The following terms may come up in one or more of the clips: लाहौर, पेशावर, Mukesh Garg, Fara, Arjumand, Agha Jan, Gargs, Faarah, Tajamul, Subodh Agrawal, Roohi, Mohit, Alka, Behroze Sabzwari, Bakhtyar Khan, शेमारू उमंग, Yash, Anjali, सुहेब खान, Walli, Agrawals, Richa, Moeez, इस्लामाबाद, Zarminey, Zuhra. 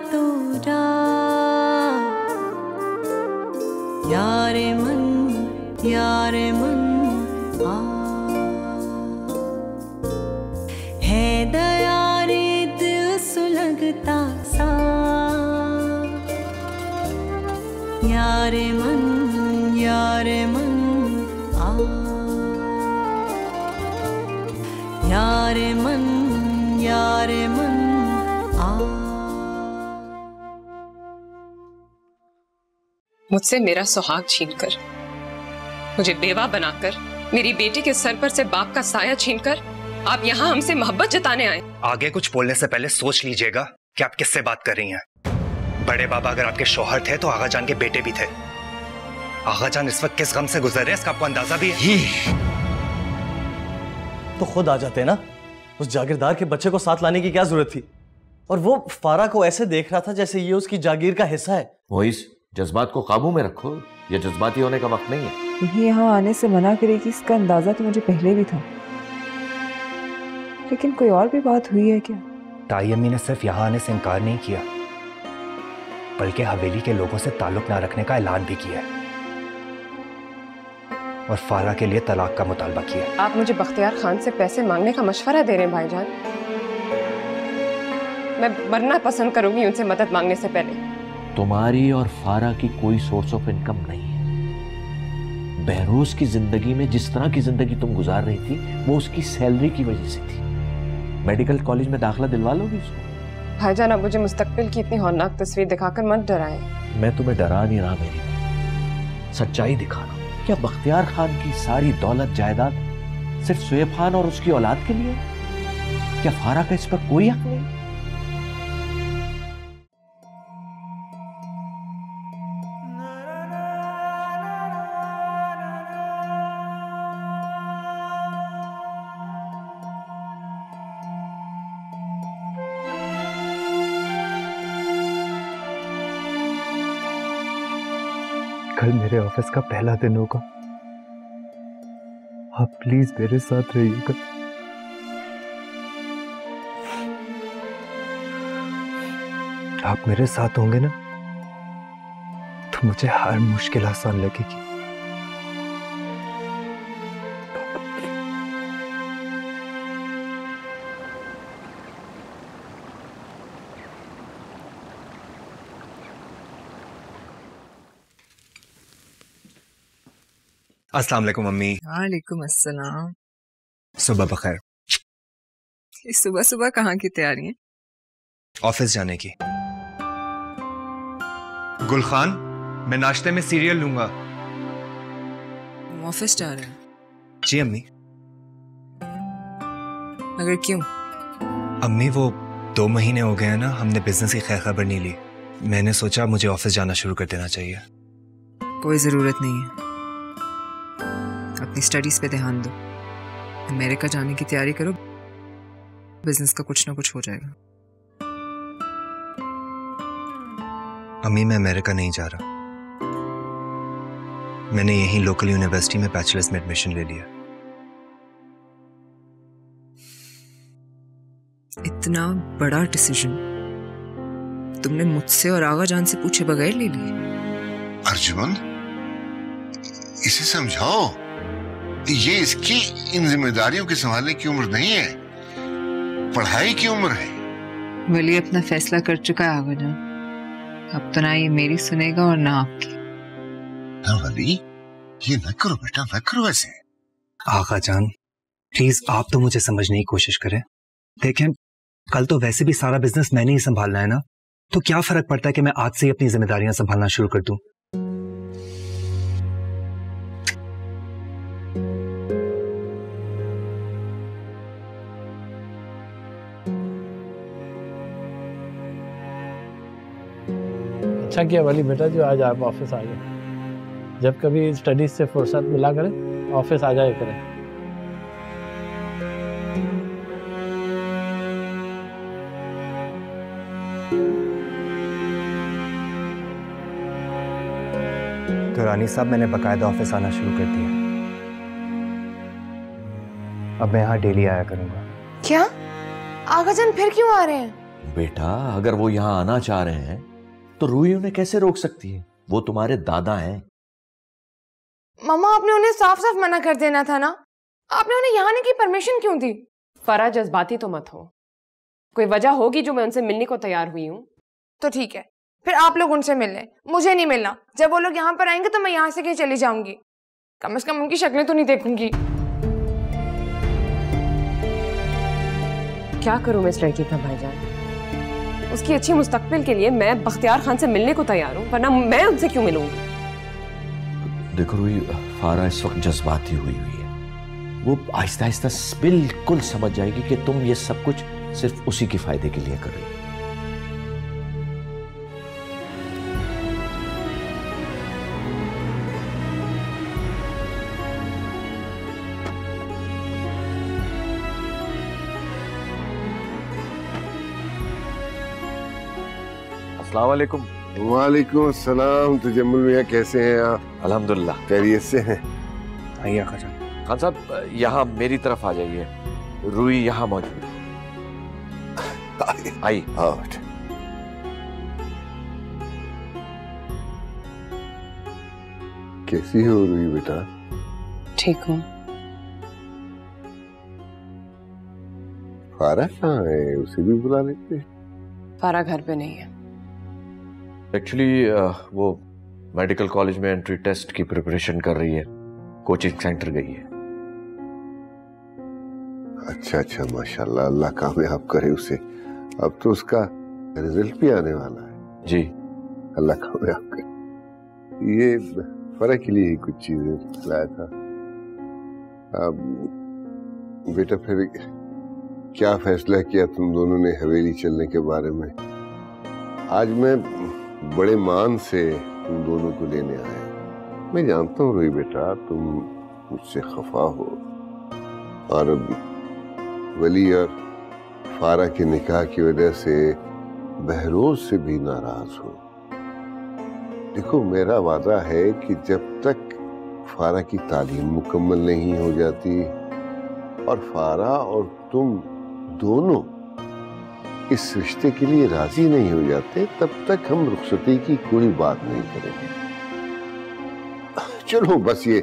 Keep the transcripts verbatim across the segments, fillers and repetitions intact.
तो जा यारे मन यारे मन आ है दया रे दिल सुलगता सा यारे मन यारे मन आ यारे मन यारे मन आ। मुझसे मेरा सुहाग छीनकर, मुझे बेवा बनाकर, मेरी बेटी के सर पर से बाप का साया छीनकर आप यहाँ हमसे मोहब्बत जताने आए। आगे कुछ बोलने से पहले सोच लीजिएगा कि आप किससे बात कर रही हैं। बड़े बाबा अगर आपके शौहर थे तो आगा जान के बेटे भी थे। आगा जान इस वक्त किस गम से गुजर रहे हैं इसका आपको अंदाजा भी है। तो खुद आ जाते ना, उस जागीरदार के बच्चे को साथ लाने की क्या जरूरत थी? और वो फारा को ऐसे देख रहा था जैसे ये उसकी जागीर का हिस्सा है। मोहित, जज्बात को काबू में रखो, यह जज्बाती होने का वक्त नहीं है। तुम्हें यहाँ आने से मना करेगी इसका अंदाजा तो मुझे पहले भी था, लेकिन कोई और भी बात हुई है क्या? ताई अम्मी ने सिर्फ यहाँ आने से इनकार नहीं किया बल्कि हवेली के लोगों से ताल्लुक ना रखने का ऐलान भी किया है और फारा के लिए तलाक का मुतालबा किया है। आप मुझे बख्तियार खान से पैसे मांगने का मशवरा दे रहे हैं भाईजान, मैं मरना पसंद करूंगी उनसे मदद मांगने से पहले। तुम्हारी और फारा की कोई सोर्स ऑफ इनकम नहीं है। बहरोज की जिंदगी में जिस तरह की जिंदगी तुम गुजार रही थी वो उसकी सैलरी की वजह से थी। मेडिकल कॉलेज में दाखिला दिलवा लोगी उसको? भाईजान, आप मुझे मुस्तकबिल की इतनी हौलनाक तस्वीर दिखाकर मत डराएं। मैं तुम्हें डरा नहीं रहा, मेरी सच्चाई दिखा रहा हूं। क्या बख्तियार खान की सारी दौलत जायदाद सिर्फ सुहेब खान और उसकी औलाद के लिए? क्या फारा का इस पर कोई हक नहीं? कल मेरे ऑफिस का पहला दिन होगा, आप प्लीज मेरे साथ रहिएगा। आप मेरे साथ होंगे ना तो मुझे हर मुश्किल आसान लगेगी। अस्सलाम वालेकुम मम्मी। वालेकुम अस्सलाम। सुबह बखैर। इस सुबह सुबह कहाँ की तैयारी है? ऑफिस जाने की। गुलखान, मैं नाश्ते में सीरियल लूंगा। तुम ऑफिस जा रहे हो? जी अम्मी। अगर क्यों? अम्मी वो दो महीने हो गए हैं ना हमने बिजनेस की खैर खबर नहीं ली, मैंने सोचा मुझे ऑफिस जाना शुरू कर देना चाहिए। कोई जरूरत नहीं है, अपनी स्टडीज पे ध्यान दो। अमेरिका जाने की तैयारी करो, बिजनेस का कुछ ना कुछ हो जाएगा। अम्मी मैं अमेरिका नहीं जा रहा, मैंने यहीं लोकल यूनिवर्सिटी में बैचलर्स में एडमिशन ले लिया। इतना बड़ा डिसीजन तुमने मुझसे और आगा जान से पूछे बगैर ले लिया? अर्जुमन, इसे समझाओ, ये इसकी इन जिम्मेदारियों के संभालने की उम्र नहीं है, पढ़ाई की उम्र है। वली अपना फैसला कर चुका है आगा जान, अब तो ना ये मेरी सुनेगा और ना आपकी। ना वली, ये ना करो बेटा, ना करो ऐसे। आगा जान प्लीज आप तो मुझे समझने की कोशिश करें। देखें कल तो वैसे भी सारा बिजनेस मैंने ही संभालना है ना, तो क्या फर्क पड़ता है कि मैं आज से ही अपनी जिम्मेदारियां संभालना शुरू कर दूं। अच्छा किया वाली बेटा जो आज आप ऑफिस आ गए, जब कभी स्टडीज से फुर्सत मिला करें ऑफिस आ जाए करें। तो रानी साहब मैंने बकायदा ऑफिस आना शुरू कर दिया, अब मैं यहाँ डेली आया करूंगा। क्या आगा जान फिर क्यों आ रहे हैं? बेटा, अगर वो यहाँ आना चाह रहे हैं तो रूही उन्हें कैसे रोक सकती है? वो तुम्हारे दादा हैं। मामा, आपने उन्हें साफ साफ मना कर देना था ना। आपने उन्हें यहाँ आने की परमिशन क्यों दी? फरा, जज्बाती तो मत हो। कोई वजह होगी जो मैं उनसे मिलने को तैयार हुई हूँ। तो ठीक है, फिर आप लोग उनसे मिल लें, मुझे नहीं मिलना। जब वो लोग यहाँ पर आएंगे तो मैं यहाँ से कहीं चली जाऊंगी। कम से कम उनकी शक्लें तो नहीं देखूंगी। क्या करूं मैं इस लड़की का भाईजान? उसकी अच्छी मुस्तकबिल के लिए मैं बख्तियार खान से मिलने को तैयार हूँ, वरना मैं उनसे क्यों मिलूंगी? देखो रूही, फारा इस वक्त जज्बाती हुई हुई है। वो आहिस्ता आहिस्ता बिल्कुल समझ जाएगी कि तुम ये सब कुछ सिर्फ उसी के फायदे के लिए कर रही हो। अस्सलामुअलैकुम। वालेकुम अस्सलाम। तजम्मुल मियां, कैसे हैं आप? अल्हम्दुलिल्लाह, खैरियत से हैं। आइए आखा जान। खान साहब, यहाँ मेरी तरफ आ जाइए। रूही यहाँ मौजूद है। आई। हाँ, कैसी हो रूही बेटा? ठीक हूँ। फारा कहाँ है? उसे भी बुला लेते हैं। फारा घर पे नहीं है। एक्चुअली uh, वो मेडिकल कॉलेज में एंट्री टेस्ट की प्रिपरेशन कर रही है, कोचिंग सेंटर गई है। अच्छा अच्छा, माशाल्लाह, अल्लाह कामयाब करे उसे। अब तो उसका रिजल्ट भी आने वाला है। जी, अल्लाह कामयाब करे। ये फर्क के लिए कुछ चीजें लाया था। अब बेटा, फिर क्या फैसला किया तुम दोनों ने हवेली चलने के बारे में? आज मैं बड़े मान से तुम दोनों को लेने आया। मैं जानता हूँ रूही बेटा, तुम मुझसे खफा हो और वली और फारा के निकाह की वजह से बहरोज से भी नाराज हो। देखो, मेरा वादा है कि जब तक फारा की तालीम मुकम्मल नहीं हो जाती और फारा और तुम दोनों इस रिश्ते के लिए राजी नहीं हो जाते, तब तक हम रुखसती की कोई बात नहीं करेंगे। चलो, बस ये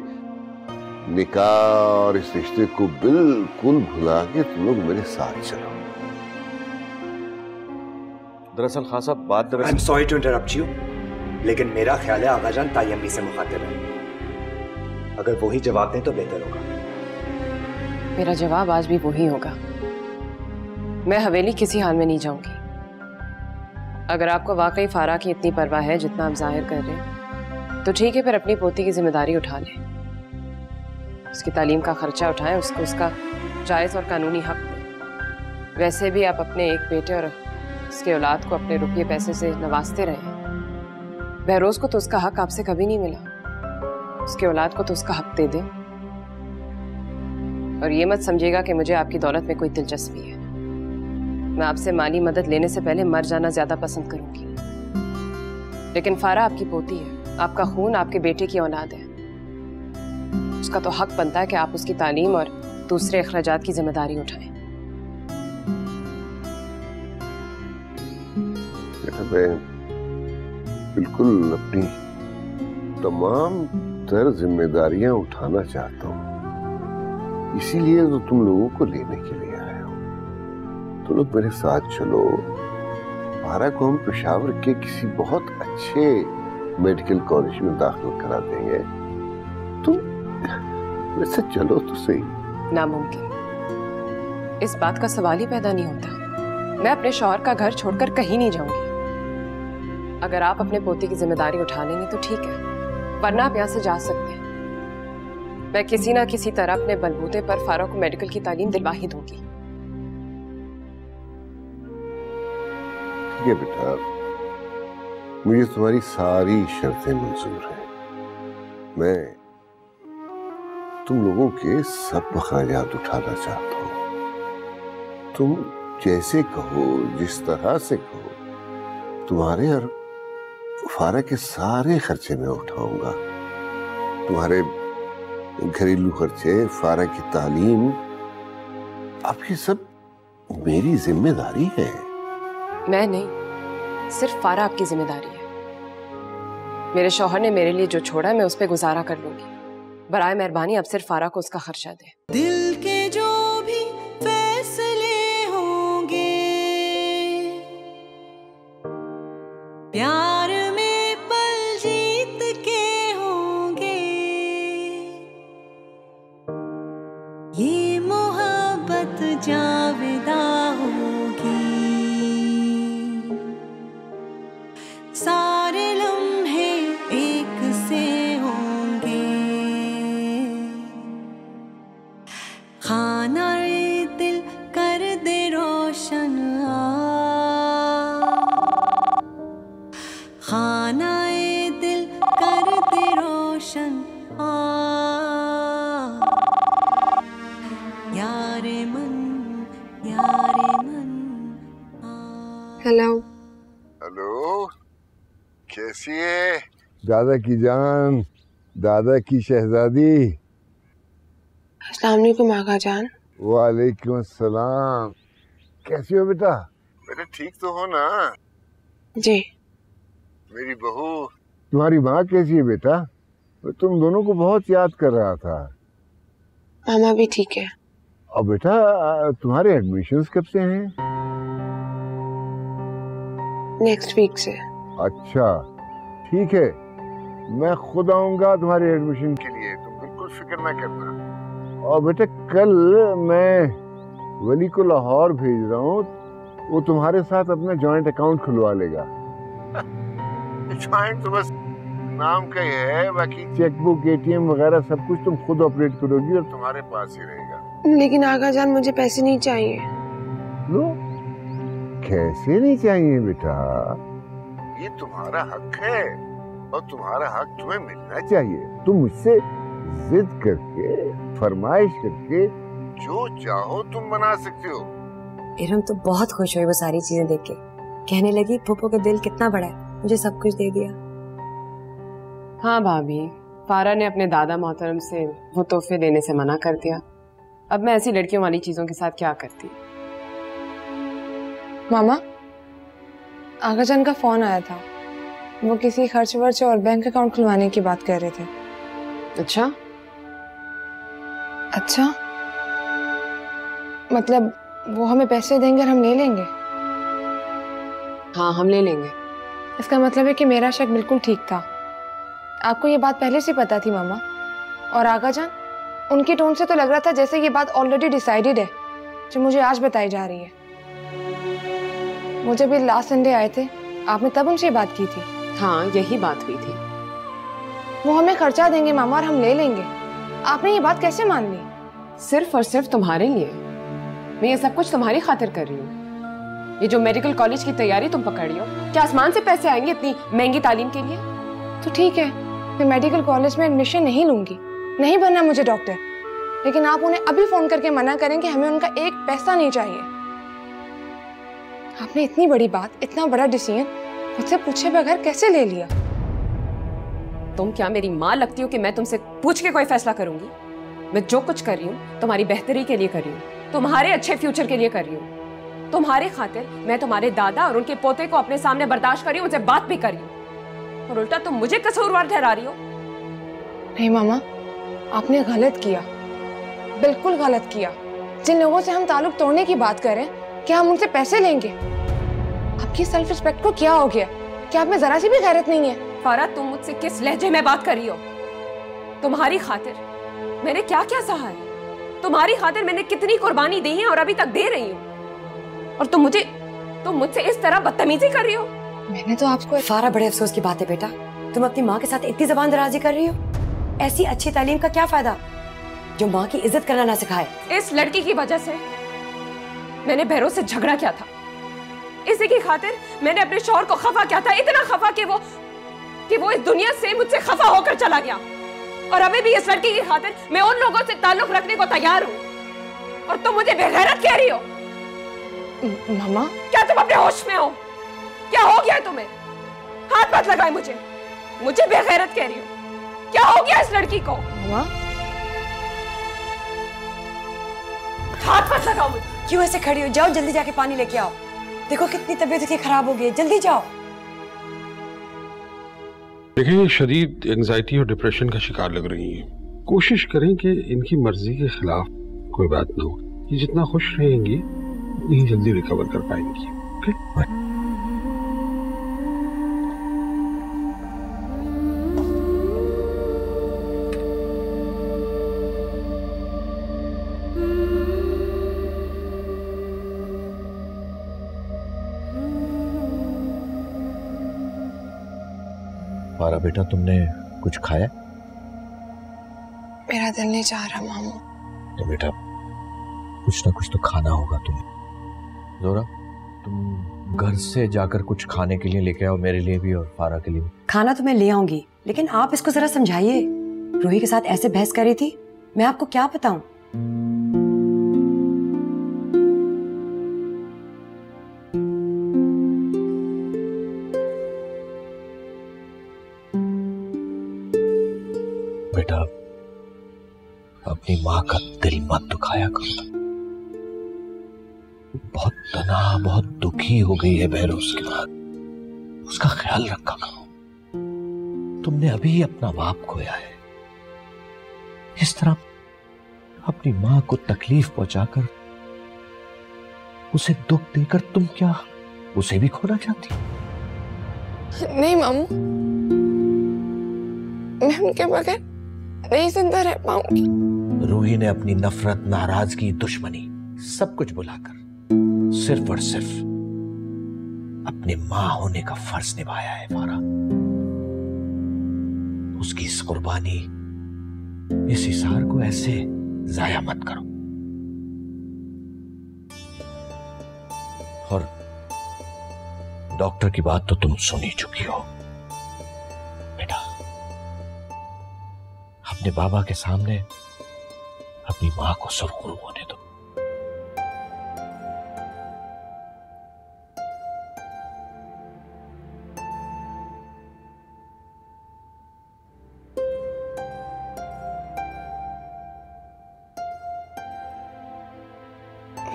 निकाह और इस रिश्ते को बिल्कुल भुला के तुम लोग मेरे साथ चलो। दरअसल खान साहब, बात I'm sorry to interrupt you, लेकिन मेरा ख्याल है आगा जान तायम्मी से मुखातिब है। अगर वो ही जवाब दें तो बेहतर होगा। मेरा जवाब आज भी वही होगा। मैं हवेली किसी हाल में नहीं जाऊंगी। अगर आपको वाकई फारा की इतनी परवाह है जितना आप जाहिर कर रहे हैं, तो ठीक है, फिर अपनी पोती की जिम्मेदारी उठा लें। उसकी तालीम का खर्चा उठाएं, उसको उसका जायज़ और कानूनी हक दें। वैसे भी आप अपने एक बेटे और उसके औलाद को अपने रुपये पैसे से नवाजते रहे। बहरोज को तो उसका हक आपसे कभी नहीं मिला, उसके औलाद को तो उसका हक दे दें। और ये मत समझिएगा कि मुझे आपकी दौलत में कोई दिलचस्पी है। मैं आपसे माली मदद लेने से पहले मर जाना ज्यादा पसंद करूंगी। लेकिन फारा आपकी पोती है, आपका खून, आपके बेटे की औलाद है। उसका तो हक बनता है कि आप उसकी तालीम और दूसरे अखराजात की जिम्मेदारी उठाएं। मैं बिल्कुल अपनी तमाम तर जिम्मेदारियां उठाना चाहता हूँ, इसीलिए तो तुम लोगों को लेने के लिए। तो लोग मेरे साथ चलो। फारा को हम पेशावर के किसी बहुत अच्छे मेडिकल कॉलेज में दाखिल करा देंगे। तुम वैसे चलो तो सही। नामुमकिन, इस बात का सवाल ही पैदा नहीं होता। मैं अपने शौहर का घर छोड़कर कहीं नहीं जाऊंगी। अगर आप अपने पोते की जिम्मेदारी उठा लेंगे तो ठीक है, वरना आप यहाँ से जा सकते हैं। मैं किसी ना किसी तरह अपने बलबूते पर फारा को मेडिकल की तालीम दिलवा ही दूंगी। ये बेटा, मुझे तुम्हारी सारी शर्तें मंजूर हैं। मैं तुम लोगों के सब खर्चात उठाना चाहता हूँ। तुम जैसे कहो, जिस तरह से कहो, तुम्हारे और फारा के सारे खर्चे मैं उठाऊंगा। तुम्हारे घरेलू खर्चे, फारा की तालीम, अब ये सब मेरी जिम्मेदारी है। मैं नहीं, सिर्फ फारा आपकी जिम्मेदारी है। मेरे शौहर ने मेरे लिए जो छोड़ा मैं उस पर गुजारा कर लूंगी। बराए मेहरबानी अब सिर्फ फारा को उसका खर्चा दे। दिल के जो भी फैसले होंगे प्यार में पल जीत के होंगे, ये मोहब्बत जाविदा होगी, सारे लम्हे एक से होंगे, खाना रे दिल कर दे रोशन, खाना ए दिल कर दे रोशन, यारे मन यारे मन। हेलो हेलो, कैसी है दादा की जान, दादा की शहजादी? अस्सलाम वालेकुम आगा जान। वालेकुम अस्सलाम। कैसी हो बेटा? बेटा ठीक तो हो ना? जी। मेरी बहू तुम्हारी माँ कैसी है बेटा? मैं तुम दोनों को बहुत याद कर रहा था। मामा भी ठीक है। और बेटा तुम्हारे एडमिशन्स कब से हैं? नेक्स्ट वीक से। अच्छा ठीक है, मैं खुद आऊँगा तुम्हारे एडमिशन के लिए, तुम बिल्कुल फिक्र ना करना। और बेटा कल मैं वली को लाहौर भेज रहा हूँ, वो तुम्हारे साथ अपना जॉइंट अकाउंट खुलवा लेगा। जॉइंट तो बस नाम का ही है, बाकी चेकबुक एटीएम वगैरह सब कुछ तुम खुद ऑपरेट करोगी और तुम्हारे पास ही रहेगा। लेकिन आगा जान मुझे पैसे नहीं चाहिए। लो कैसे नहीं चाहिए बेटा, ये तुम्हारा हक है और तुम्हारा हक तुम्हें मिलना चाहिए। तुम मुझसे जिद करके फरमाइश करके जो चाहो तुम बना सकते हो। इरम तो बहुत खुश हुई वो सारी चीजें देख के, कहने लगी फूफो का दिल कितना बड़ा है, मुझे सब कुछ दे दिया। हाँ भाभी, फारा ने अपने दादा मोहतरम से वो तोहफे देने से मना कर दिया। अब मैं ऐसी लड़कियों वाली चीजों के साथ क्या करती। मामा आगा जान का फोन आया था, वो किसी खर्च वर्च और बैंक अकाउंट खुलवाने की बात कर रहे थे। अच्छा अच्छा मतलब वो हमें पैसे देंगे और हम ले लेंगे? हाँ हम ले लेंगे। इसका मतलब है कि मेरा शक बिल्कुल ठीक था। आपको ये बात पहले से पता थी मामा? और आगा जान, उनके टोन से तो लग रहा था जैसे ये बात ऑलरेडी डिसाइडेड है जो मुझे आज बताई जा रही है। मुझे भी लास्ट संडे आए थे, आपने तब उनसे बात की थी? हाँ यही बात हुई थी। वो हमें खर्चा देंगे मामा और हम ले लेंगे, आपने ये बात कैसे मान ली? सिर्फ और सिर्फ तुम्हारे लिए, मैं ये सब कुछ तुम्हारी खातिर कर रही हूँ। ये जो मेडिकल कॉलेज की तैयारी तुम पकड़ी हो, क्या आसमान से पैसे आएंगे इतनी महंगी तालीम के लिए? तो ठीक है, मैं मेडिकल कॉलेज में एडमिशन नहीं लूंगी, नहीं बनना मुझे डॉक्टर। लेकिन आप उन्हें अभी फोन करके मना करें कि हमें उनका एक पैसा नहीं चाहिए। आपने इतनी बड़ी बात, इतना बड़ा डिसीजन मुझसे पूछे बगैर कैसे ले लिया? तुम क्या मेरी माँ लगती हो कि मैं तुमसे पूछ के कोई फैसला करूंगी? मैं जो कुछ कर रही हूँ तुम्हारी बेहतरी के लिए कर रही हूँ, तुम्हारे अच्छे फ्यूचर के लिए कर रही हूँ। तुम्हारे खातिर मैं तुम्हारे दादा और उनके पोते को अपने सामने बर्दाश्त करी, उनसे बात भी करी, और उल्टा तुम मुझे कसूरवार ठहरा रही हो। नहीं मामा, आपने गलत किया, बिल्कुल गलत किया। जिन लोगों से हम ताल्लुक तोड़ने की बात करें, क्या हम उनसे पैसे लेंगे? आपकी सेल्फ रिस्पेक्ट को क्या हो गया? क्या आप में जरा सी भी गैरत नहीं है? फारा तुम मुझसे किस लहजे में बात कर रही हो? तुम्हारी खातिर मैंने क्या क्या सहा है, तुम्हारी खातिर मैंने कितनी कुर्बानी दी है और अभी तक दे रही हूँ, और तुम मुझे तुम मुझसे इस तरह बदतमीजी कर रही हो। मैंने तो आपको सारा बड़े अफसोस की बात है बेटा, तुम अपनी माँ के साथ इतनी ज़बान दराजी कर रही हो। ऐसी अच्छी तालीम का क्या फायदा जो माँ की इज्जत करना ना सिखाए। इस लड़की की वजह से मैंने बहरोज़ से झगड़ा किया था, इसी की खातिर मैंने अपने शौहर को खफा किया था, इतना खफा कि वो कि वो इस दुनिया से मुझसे खफा होकर चला गया। और अभी भी इस लड़की की खातिर मैं उन लोगों से ताल्लुक रखने को तैयार हूँ, और तुम मुझे बेगैरत कह रही हो। मामा क्या तुम अपने होश में हो? क्या हो गया तुम्हें? हाथ मत लगाए मुझे, मुझे बेगैरत कह रही हो? क्या हो गया इस लड़की को? मामा हाथ मत लगाओ मुझे। क्यों ऐसे खड़ी हो? जाओ जल्दी जाके पानी लेके आओ। देखो कितनी तबीयत की खराब हो गई है, जल्दी जाओ। देखिए, शदीद एंजाइटी और डिप्रेशन का शिकार लग रही है। कोशिश करें कि इनकी मर्जी के खिलाफ कोई बात ना हो। ये जितना खुश रहेंगी उतनी जल्दी रिकवर कर पाएंगी। ओके? पारा बेटा, तुमने कुछ खाया? मेरा दिल नहीं चाह रहा मामू। तो बेटा कुछ ना कुछ तो खाना होगा तुम्हें। ज़ोरा, तुम घर से जाकर कुछ खाने के लिए लेके आओ, मेरे लिए भी और फारा के लिए भी। खाना तो मैं ले आऊंगी, लेकिन आप इसको जरा समझाइए। रूही के साथ ऐसे बहस कर रही थी, मैं आपको क्या बताऊं। बेटा, अपनी माँ का दिल मत दुखाया करो। बहुत तना, बहुत दुखी हो गई है बहरोज के बाद। उसका ख्याल रखा करो। तुमने अभी अपना बाप खोया है। इस तरह अपनी मां को तकलीफ पहुंचाकर, उसे दुख देकर तुम क्या उसे भी खोना चाहती? नहीं मामू, मैं उनके बगैर नहीं जिंदा रह पाऊंगी। रूही ने अपनी नफरत, नाराजगी, दुश्मनी सब कुछ बुलाकर सिर्फ और सिर्फ अपने मां होने का फर्ज निभाया है फारा। उसकी इस कुर्बानी, इस इशार को ऐसे जाया मत करो। और डॉक्टर की बात तो तुम सुन ही चुकी हो। बेटा, अपने बाबा के सामने अपनी मां को सुरखरू होने दो।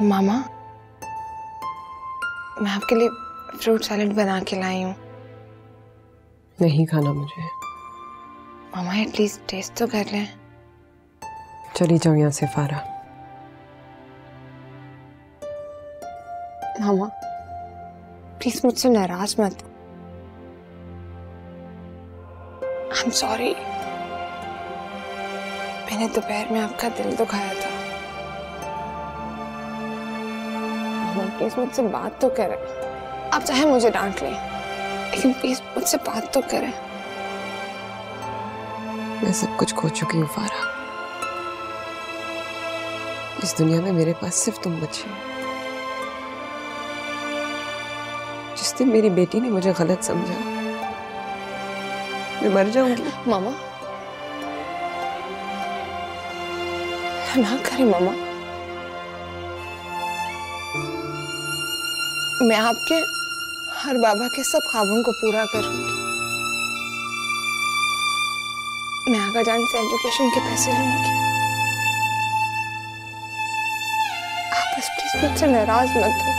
मामा, मैं आपके लिए फ्रूट सैलेड बना के लाई हूँ। नहीं खाना मुझे। मामा, एटलीस्ट टेस्ट तो कर लें। चली जाओ यहाँ से फारा। मामा, प्लीज मुझसे नाराज मत। आई एम सॉरी, मैंने दोपहर में आपका दिल दुखाया था। प्लीज मुझसे बात तो करें। आप चाहे मुझे डांट लें, लेकिन प्लीज मुझसे बात तो करें। मैं सब कुछ खो चुकी हूँ फारा। इस दुनिया में मेरे पास सिर्फ तुम बची हो। जिस दिन मेरी बेटी ने मुझे गलत समझा, मैं मर जाऊंगी। मामा ना करें मामा, मैं आपके हर बाबा के सब ख्वाबों को पूरा करूंगी। मैं आगा जान से एजुकेशन के पैसे लूंगी। आप बस प्लीज मुझसे नाराज मत हो।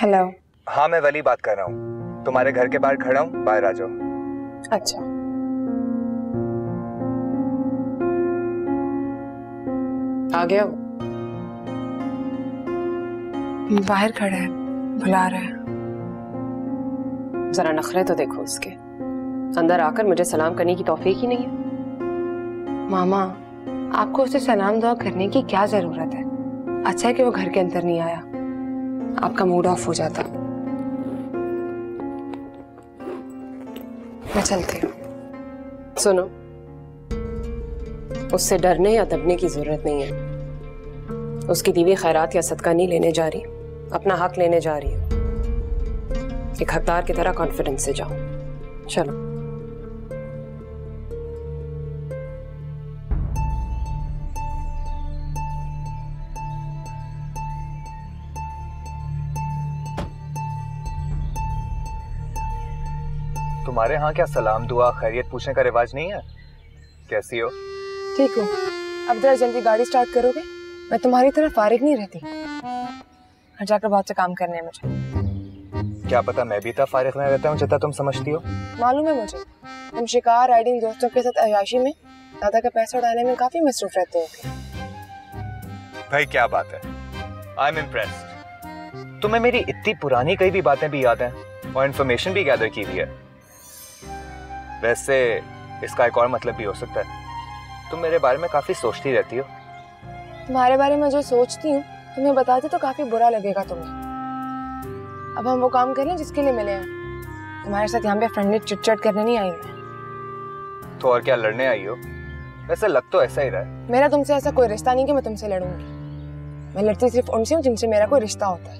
हेलो। हाँ, मैं वली बात कर रहा हूँ। तुम्हारे घर के बाहर खड़ा हूँ, बाहर आ जाओ। अच्छा। आ गया वो? बाहर खड़ा है, बुला रहा है। जरा नखरे तो देखो उसके। अंदर आकर मुझे सलाम करने की तौफीक ही नहीं है। मामा, आपको उसे सलाम दुआ करने की क्या जरूरत है। अच्छा है कि वो घर के अंदर नहीं आया, आपका मूड ऑफ हो जाता। मैं चलती हूँ। सुनो, उससे डरने या दबने की जरूरत नहीं है। उसकी दीवी खैरात या सदका नहीं लेने जा रही। अपना हक लेने जा रही हूँ। एक हकदार की तरह कॉन्फिडेंस से जाओ। चलो। तुम्हारे यहाँ क्या सलाम दुआ खैरियत पूछने का रिवाज नहीं है? कैसी हो? ठीक हूँ। अब जरा जल्दी गाड़ी स्टार्ट करोगे? मैं तुम्हारी तरह फारिग नहीं रहती। घर जाकर बहुत से काम करने हैं मुझे। क्या पता मैं भी इतना फारिग नहीं रहता हूँ जितना तुम समझती हो। मालूम है मुझे, तुम शिकार, राइडिंग, दोस्तों के साथ अय्याशी में, दादा का पैसा उड़ाने में काफी मसरूफ रहते हो। भाई क्या बात है, आई एम इम्प्रेस्ड। तुम्हें मेरी इतनी पुरानी कई भी बातें भी याद है और इन्फॉर्मेशन भी गैदर की हुई है। वैसे इसका एक और मतलब भी हो सकता है, तुम मेरे बारे में काफी सोचती रहती हो। तुम्हारे बारे में जो सोचती हूँ तुम्हें बताते तो काफी बुरा लगेगा तुम्हें। अब हम वो काम करें जिसके लिए मिले हैं। तुम्हारे साथ यहाँ पे फ्रेंडली चिटचैट करने नहीं आई मैं। तो और क्या, लड़ने आई हो? वैसे लग तो ऐसा ही रहा है। मेरा तुमसे ऐसा कोई रिश्ता नहीं कि मैं तुमसे लड़ूंगी। मैं लड़ती सिर्फ उनसे हूँ जिनसे मेरा कोई रिश्ता होता है।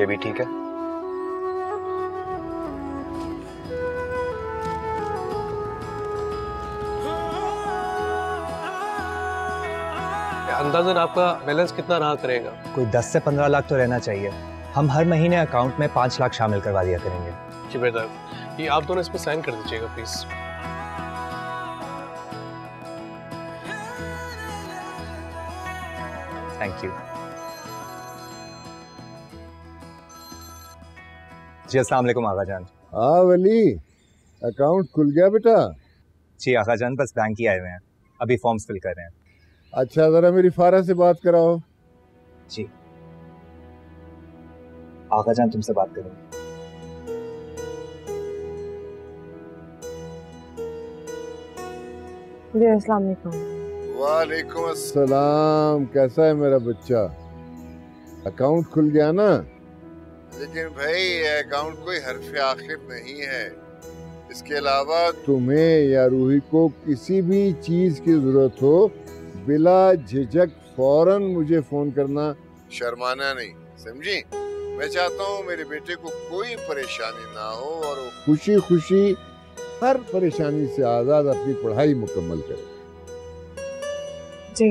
ये भी ठीक है। अंदाजन आपका बैलेंस कितना रहा करेगा? कोई दस से पंद्रह लाख तो रहना चाहिए। हम हर महीने अकाउंट में पाँच लाख शामिल करवा दिया करेंगे। जी बेटा, ये आप दोनों इस पे साइन कर दीजिएगा प्लीज। थैंक यू जी। अस्सलाम वालेकुम आगा जान। हाँ वली, अकाउंट खुल गया बेटा? जी आगा जान, बस बैंक ही आए हुए हैं, अभी फॉर्म्स फिल कर रहे हैं। अच्छा, जरा मेरी फारा से बात कराओ। जी आगा जान, तुमसे बात करूंगी। अस्सलाम वालेकुम। वालेकुम अस्सलाम। कैसा है मेरा बच्चा? अकाउंट खुल गया ना? लेकिन भाई ये अकाउंट कोई हरफ आखिर नहीं है। इसके अलावा तुम्हें या रूही को किसी भी चीज की जरूरत हो बिला झिझक फौरन मुझे फोन करना, शर्माना नहीं, समझी? मैं चाहता हूँ मेरे बेटे को कोई परेशानी ना हो और वो खुशी खुशी हर परेशानी से आजाद अपनी पढ़ाई मुकम्मल करे। जी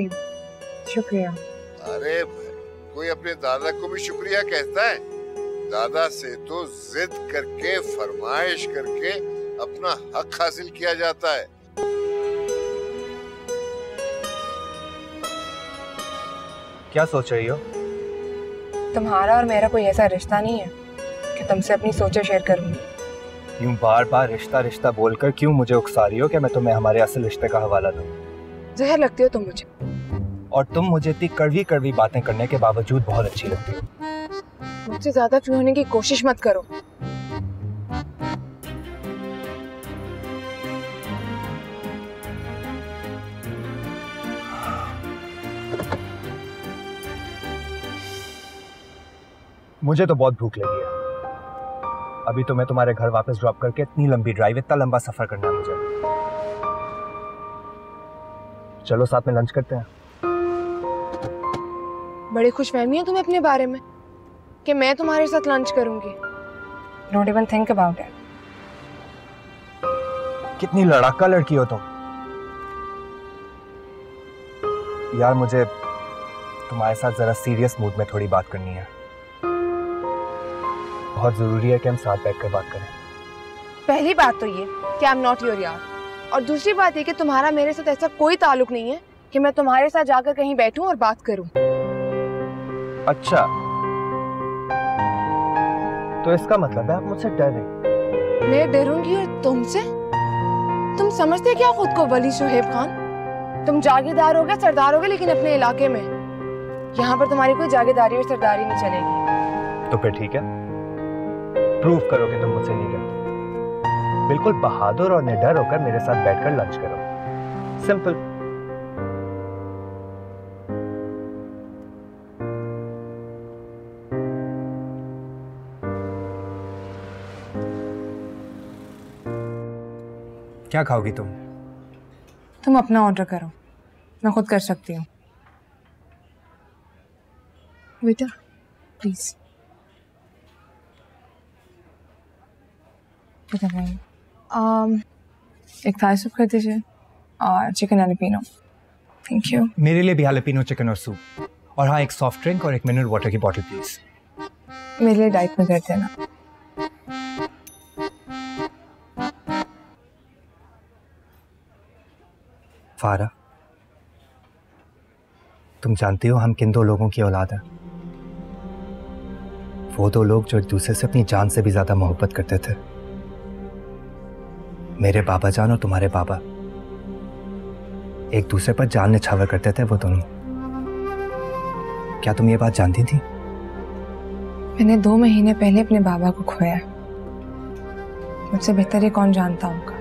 शुक्रिया। अरे भाई, कोई अपने दादा को भी शुक्रिया कहता है? दादा से तो जिद करके, फरमाइश करके अपना हक हासिल किया जाता है। क्या सोच रही हो? तुम्हारा और मेरा कोई ऐसा रिश्ता नहीं है कि तुमसे अपनी सोचें शेयर करूंगी। यूं बार बार रिश्ता रिश्ता बोलकर क्यों मुझे उकसा रही हो कि मैं तुम्हें हमारे असल रिश्ते का हवाला दूं? जहर लगती हो तुम मुझे। और तुम मुझे इतनी कड़वी कड़वी बातें करने के बावजूद बहुत अच्छी लगती हो। मुझसे ज्यादा फ्री होने की कोशिश मत करो। मुझे तो बहुत भूख लगी है। अभी तो मैं तुम्हारे घर वापस ड्रॉप करके इतनी लंबी ड्राइव, इतना लंबा सफर करना है मुझे। चलो साथ में लंच करते हैं। बड़ी खुशफहमी है तुम्हें अपने बारे में कि मैं तुम्हारे साथ लंच करूंगी। Don't even think about it. कितनी लड़ाका लड़की हो तुम। यार मुझे तुम्हारे साथ जरा सीरियस मूड में थोड़ी बात करनी है। बहुत जरूरी है कि हम साथ बैठकर बात करें। पहली बात तो ये कि I'm not your यार, और दूसरी बात ये कि तुम्हारा मेरे साथ ऐसा कोई ताल्लुक नहीं है कि मैं तुम्हारे साथ जाकर कहीं बैठूं और बात करूं। अच्छा, तो इसका मतलब है आप मुझसे डर रहे? मैं डरूंगी और तुमसे? तुम समझते क्या खुद को, वली शुहैब खान? तुम जागीरदार हो गए, सरदार हो गए, लेकिन अपने इलाके में। यहाँ पर तुम्हारी कोई जागीरदारी और सरदारी नहीं चलेगी। तो फिर ठीक है, प्रूफ करो कि तुम मुझसे नहीं डरते। बिल्कुल बहादुर और निडर होकर मेरे साथ बैठकर लंच करो। सिंपल। क्या खाओगी तुम? तुम अपना ऑर्डर करो, मैं खुद कर सकती हूँ। बेटा प्लीज um, एक थाई सूप कर दीजिए और चिकन हालेपिनो। Thank you. मेरे लिए भी हालेपिनो चिकन और सूप, और हाँ एक सॉफ्ट ड्रिंक और एक मिनरल वाटर की बॉटल प्लीज। मेरे लिए डाइट में कर देना। फारा, तुम जानती हो हम किन दो लोगों की औलाद है? वो दो लोग जो एक दूसरे से अपनी जान से भी ज्यादा मोहब्बत करते थे, मेरे बाबा जान और तुम्हारे बाबा। एक दूसरे पर जान निछावर करते थे वो दोनों। क्या तुम ये बात जानती थी? मैंने दो महीने पहले अपने बाबा को खोया, मुझसे बेहतर ये कौन जानता होगा।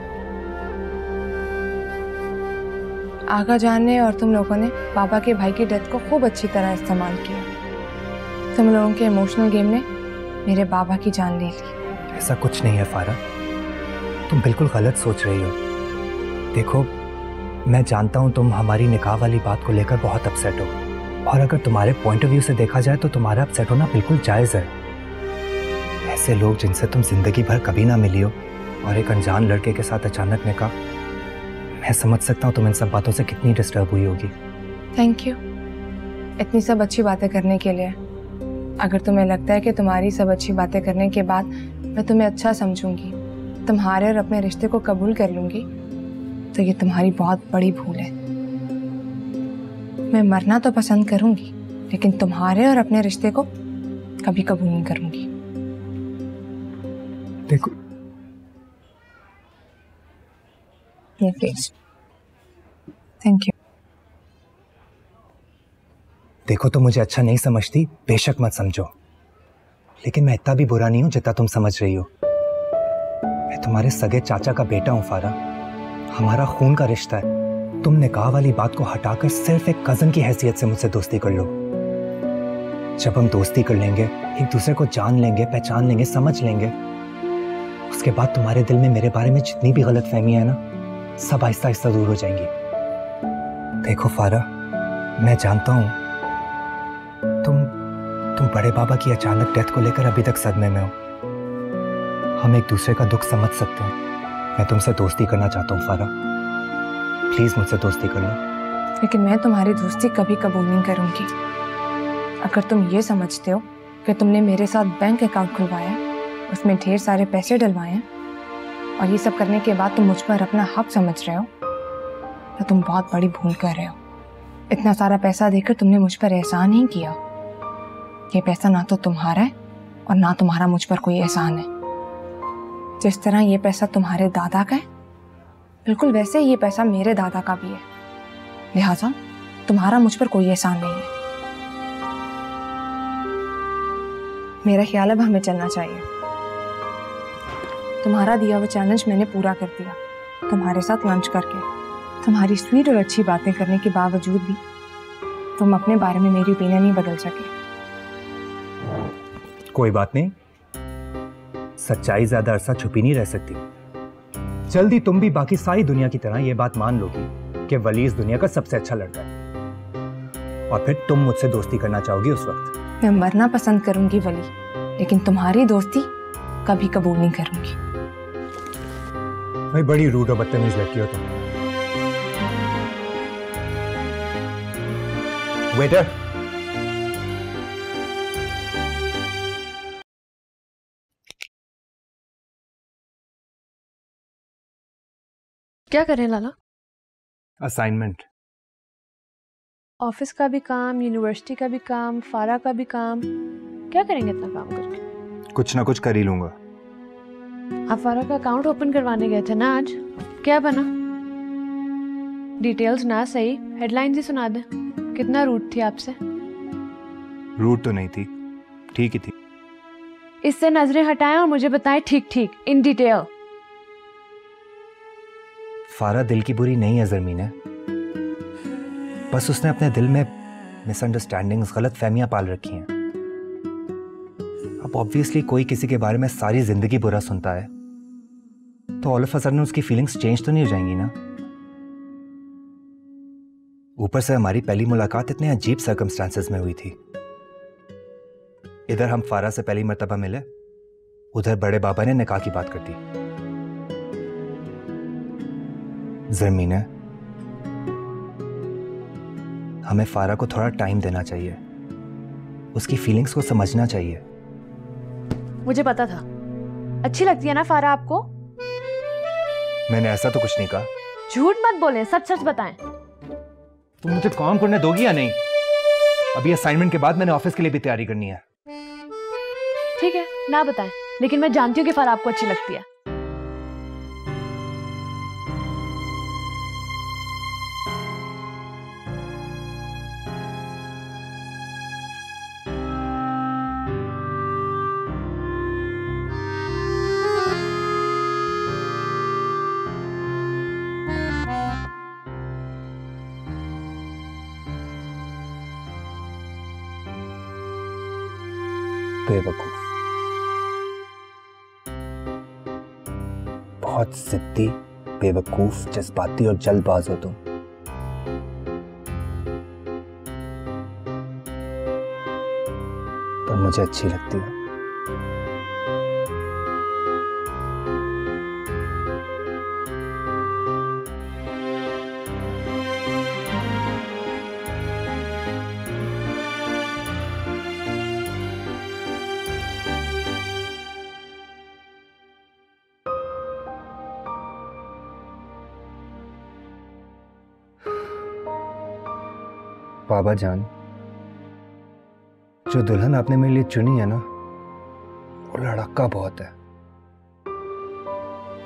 आगा जान ने और तुम लोगों ने बाबा के भाई की डेथ को खूब अच्छी तरह इस्तेमाल किया। तुम लोगों के इमोशनल गेम ने मेरे बाबा की जान ले ली। ऐसा कुछ नहीं है फारा, तुम बिल्कुल गलत सोच रही हो। देखो मैं जानता हूँ तुम हमारी निकाह वाली बात को लेकर बहुत अपसेट हो, और अगर तुम्हारे पॉइंट ऑफ व्यू से देखा जाए तो तुम्हारा अपसेट होना बिल्कुल जायज़ है। ऐसे लोग जिनसे तुम जिंदगी भर कभी ना मिली हो और एक अनजान लड़के के साथ अचानक निकाह, मैं समझ सकता हूँ तुम इन सब बातों से कितनी डिस्टर्ब हुई होगी। थैंक यू इतनी सब अच्छी बातें करने के लिए। अगर तुम्हें लगता है कि तुम्हारी सब अच्छी बातें करने के बाद मैं तुम्हें अच्छा समझूंगी, तुम्हारे और अपने रिश्ते को कबूल कर लूंगी, तो ये तुम्हारी बहुत बड़ी भूल है। मैं मरना तो पसंद करूंगी, लेकिन तुम्हारे और अपने रिश्ते को कभी कबूल नहीं करूंगी। देखो ये प्लीज। Thank you. देखो तो मुझे अच्छा नहीं समझती, बेशक मत समझो, लेकिन मैं इतना भी बुरा नहीं हूं जितना तुम समझ रही हो। मैं तुम्हारे सगे चाचा का बेटा हूँ फारा, हमारा खून का रिश्ता है। तुम निकाह वाली बात को हटाकर सिर्फ एक कजन की हैसियत से मुझसे दोस्ती कर लो। जब हम दोस्ती कर लेंगे, एक दूसरे को जान लेंगे, पहचान लेंगे, समझ लेंगे, उसके बाद तुम्हारे दिल में मेरे बारे में जितनी भी गलतफहमियां है ना, सब आहिस्ता आहिस्ता दूर हो जाएंगी। देखो फारा, मैं जानता हूँ तुम तुम बड़े बाबा की अचानक डेथ को लेकर अभी तक सदमे में हो। हम एक दूसरे का दुख समझ सकते हैं। मैं तुमसे दोस्ती करना चाहता हूँ फारा, प्लीज मुझसे दोस्ती कर लो। लेकिन मैं तुम्हारी दोस्ती कभी कबूल नहीं करूँगी। अगर तुम ये समझते हो कि तुमने मेरे साथ बैंक अकाउंट खुलवाया, उसमें ढेर सारे पैसे डलवाए हैं, और ये सब करने के बाद तुम मुझ पर अपना हक समझ रहे हो, तो तुम बहुत बड़ी भूल कर रहे हो। इतना सारा पैसा देकर तुमने मुझ पर एहसान ही किया। ये पैसा ना तो तुम्हारा है और ना तुम्हारा मुझ पर कोई एहसान है। जिस तरह ये पैसा तुम्हारे दादा का है, बिल्कुल वैसे ही ये पैसा मेरे दादा का भी है, लिहाजा तुम्हारा मुझ पर कोई एहसान नहीं है। मेरा ख्याल अब हमें चलना चाहिए। तुम्हारा दिया हुआ चैलेंज मैंने पूरा कर दिया, तुम्हारे साथ लंच करके। तुम्हारी स्वीट और अच्छी बातें करने के बावजूद भी तुम अपने बारे में मेरी ओपिनियन नहीं बदल सके। कोई बात नहीं, सच्चाई ज्यादा अरसा छुपी नहीं रह सकती। जल्दी तुम भी बाकी सारी दुनिया की तरह ये बात मान लोगी कि वली इस दुनिया का सबसे अच्छा लड़का है, और फिर तुम मुझसे दोस्ती करना चाहोगी। उस वक्त मैं मरना पसंद करूंगी वली, लेकिन तुम्हारी दोस्ती कभी कबूल नहीं करूंगी। भाई बड़ी रूड और बदतमीज लड़की हो तुम। वेटर, क्या करें लाला? असाइनमेंट। ऑफिस का भी काम, यूनिवर्सिटी का भी काम, फारा का भी काम, क्या करेंगे इतना काम करके? कुछ ना कुछ कर ही लूंगा। आप फारा का अकाउंट ओपन करवाने गए थे ना आज, क्या बना? डिटेल्स ना सही, हेडलाइंस ही सुना दे। कितना रूट थी आपसे? रूट तो नहीं थी, ठीक ही थी। इससे नजरें हटाएं और मुझे बताएं ठीक ठीक इन डिटेल। फारा दिल की बुरी नहीं है ज़रमीने, बस उसने अपने दिल में मिसअंडरस्टैंडिंग्स, गलत फहमियाँ पाल रखी हैं। अब ऑब्वियसली कोई किसी के बारे में सारी जिंदगी बुरा सुनता है तो ऑल ऑफ अ सडन उसकी फीलिंग्स चेंज तो नहीं हो जाएंगी ना। ऊपर से हमारी पहली मुलाकात इतने अजीब सर्कमस्टांसेस में हुई थी, इधर हम फारा से पहली मर्तबा मिले, उधर बड़े बाबा ने निकाह की बात कर दी। ज़रमीने, हमें फारा को थोड़ा टाइम देना चाहिए, उसकी फीलिंग्स को समझना चाहिए। मुझे पता था। अच्छी लगती है ना फारा आपको? मैंने ऐसा तो कुछ नहीं कहा। झूठ मत बोलें, सच सच बताएं। तुम मुझे काम करने दोगी या नहीं? अभी असाइनमेंट के बाद मैंने ऑफिस के लिए भी तैयारी करनी है। ठीक है, ना बताएं, लेकिन मैं जानती हूँ कि फारा आपको अच्छी लगती है। बेवकूफ, बहुत जिद्दी, बेवकूफ, जज्बाती और जल्दबाज हो तुम। पर मुझे अच्छी लगती है। बाबा जान, जो दुल्हन आपने मेरे लिए चुनी है ना, वो लड़का बहुत है।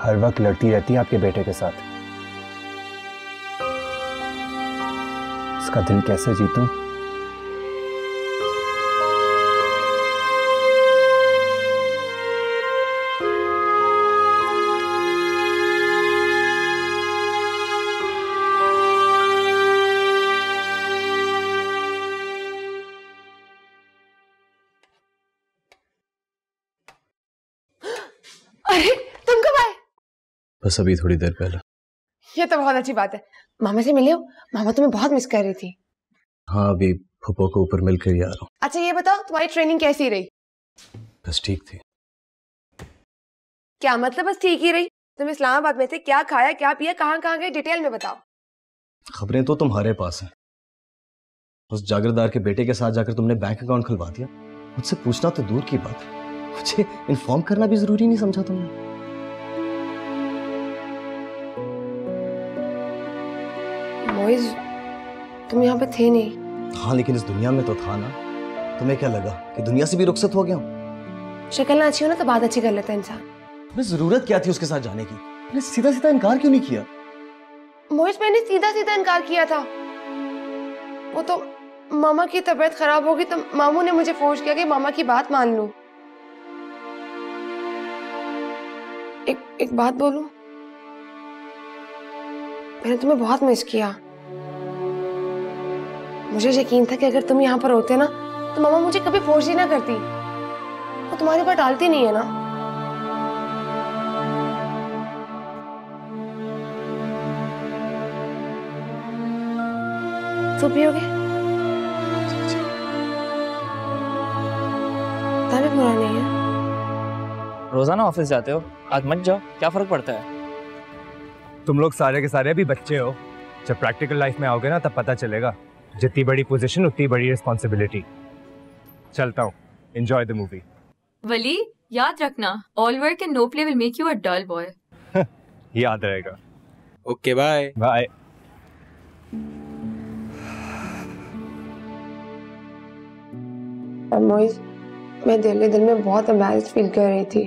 हर वक्त लड़ती रहती है आपके बेटे के साथ। उसका दिल कैसे जीतूं? बस अभी थोड़ी देर पहले। ये तो बहुत अच्छी बात है। मामा से मिले हो? मामा तुम्हें बहुत मिस कर रही थी। हाँ, अभी फुप्पो को ऊपर मिलकर ही आ रहा हूँ। अच्छा ये बताओ, तुम्हारी ट्रेनिंग कैसी रही? बस ठीक थी। क्या मतलब बस ठीक ही रही? तुम इस्लामाबाद में से क्या खाया, क्या पिया, कहाँ कहाँ गए, डिटेल में बताओ। खबरें तो तुम्हारे पास है। उस जागीरदार के बेटे के साथ जाकर तुमने बैंक अकाउंट खुलवा दिया। मुझसे पूछना तो दूर की बात है, मुझे इन्फॉर्म करना भी जरूरी नहीं समझा तुमने। तुम यहाँ पे थे नहीं। हाँ, लेकिन इस दुनिया में तो था ना। तुम्हें क्या लगा कि दुनिया से भी रुखसत हो गया हूँ? शक्ल ना अच्छी हो ना तो बात अच्छी कर लेता है इंसान। मैं जरूरत क्या थी उसके साथ जाने की? मैंने सीधा सीधा इनकार क्यों नहीं किया? मोहित, मैंने सीधा सीधा इनकार किया था। वो तो मामा की तबीयत खराब होगी तो मामू ने मुझे फोर्स किया कि मामा की बात मान लूं। एक, एक बात बोलूं, मैंने तुम्हें बहुत मिस किया। मुझे यकीन था कि अगर तुम यहाँ पर होते ना तो मामा मुझे कभी फोर्स ही ना करती। वो तुम्हारे ऊपर डालती नहीं है ना। तो पियोगे? तभी बुरा नहीं है। रोजाना ऑफिस जाते हो, आज मत जाओ, क्या फर्क पड़ता है? तुम लोग सारे के सारे अभी बच्चे हो। जब प्रैक्टिकल लाइफ में आओगे ना तब पता चलेगा। जितनी बड़ी पोजीशन उतनी बड़ी रिस्पॉन्सिबिलिटी। चलता हूँ, एंजॉय द मूवी। वली, याद रखना, all work and no play will make you a dull boy. याद रहेगा। Okay, bye bye. मैं दिल्ली दिल में बहुत एम्बैरेस्ड फील कर रही थी।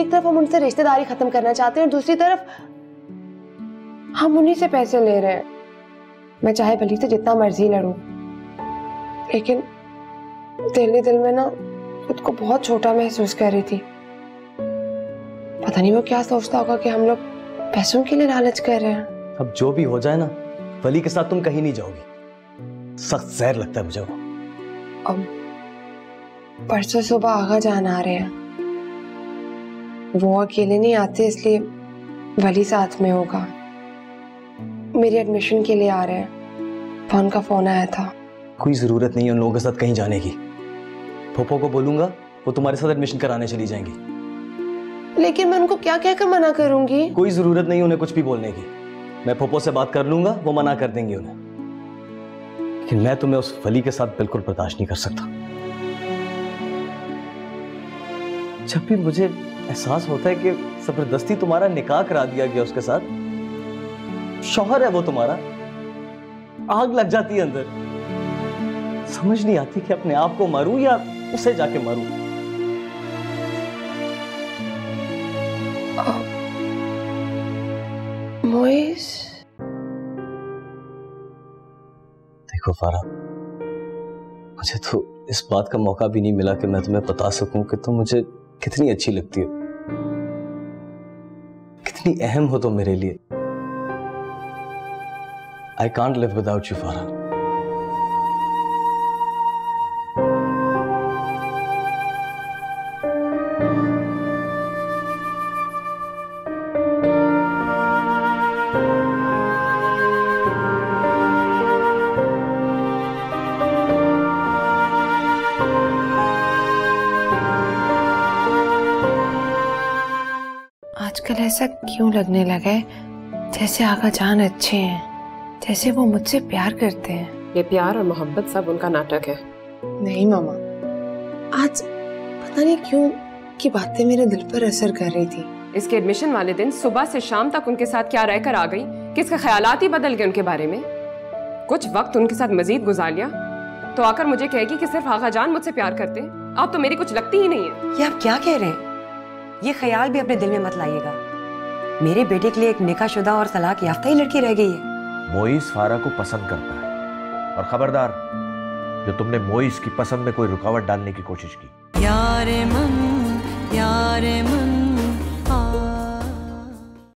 एक तरफ हम उनसे रिश्तेदारी खत्म करना चाहते हैं और दूसरी तरफ हम उन्हीं से पैसे ले रहे हैं। मैं चाहे भली से जितना मर्जी लड़ूं, लेकिन दिल दिल में ना खुद को बहुत छोटा महसूस कर रही थी। पता नहीं वो क्या सोचता होगा कि हम लोग पैसों के लिए लालच कर रहे हैं। अब जो भी हो जाए ना, वली के साथ तुम कहीं नहीं जाओगी। सख्त जहर लगता है मुझे वो। अब परसों सुबह आगा जान आ रहे हैं। वो अकेले नहीं आते, इसलिए वली साथ में होगा। मेरी एडमिशन के लिए आ रहे हैं। फोन का फोन आया था। कोई जरूरत नहीं है उन लोगों के साथ कहीं जाने की। फूफो को बोलूंगा, वो तुम्हारे साथ एडमिशन कराने चली जाएंगी। लेकिन मैं उनको क्या कहकर मना करूंगी? कोई जरूरत नहीं उन्हें कुछ भी बोलने की। मैं फूफो से बात कर लूंगा, वो मना कर देंगे उन्हें। लेकिन मैं तुम्हें उस वली के साथ बिल्कुल बर्दाश्त नहीं कर सकता। जब भी मुझे एहसास होता है कि जबरदस्ती तुम्हारा निकाह करा दिया गया उसके साथ, शौहर है वो तुम्हारा, आग लग जाती है अंदर। समझ नहीं आती कि अपने आप को मारूं या उसे जाके मारूं। मोइस, देखो फारा, मुझे तो इस बात का मौका भी नहीं मिला कि मैं तुम्हें बता सकूं कि तुम मुझे कितनी अच्छी लगती हो, कितनी अहम हो तुम तो मेरे लिए। I can't live without you Farah. ऐसा क्यों लगने लगा है जैसे आगा जान अच्छे हैं, जैसे वो मुझसे प्यार करते हैं। ये प्यार और मोहब्बत सब उनका नाटक है। नहीं मामा, आज पता नहीं क्यों की बातें मेरे दिल पर असर कर रही थी। इसके एडमिशन वाले दिन सुबह से शाम तक उनके साथ क्या रहकर आ गई कि इसके ख्यालात ही बदल गए उनके बारे में। कुछ वक्त उनके साथ मजीद गुजार लिया तो आकर मुझे कहेगी कि सिर्फ आगा जान मुझसे प्यार करते, आप तो मेरी कुछ लगती ही नहीं है। ये आप क्या कह रहे हैं? ये ख्याल भी अपने दिल में मत लाइएगा। मेरे बेटे के लिए एक निकाहशुदा और तलाक याफ्ता ही लड़की रह गई है। मोइस फारा को पसंद करता है, और खबरदार जो तुमने मोइस की पसंद में कोई रुकावट डालने की कोशिश की। यारे मन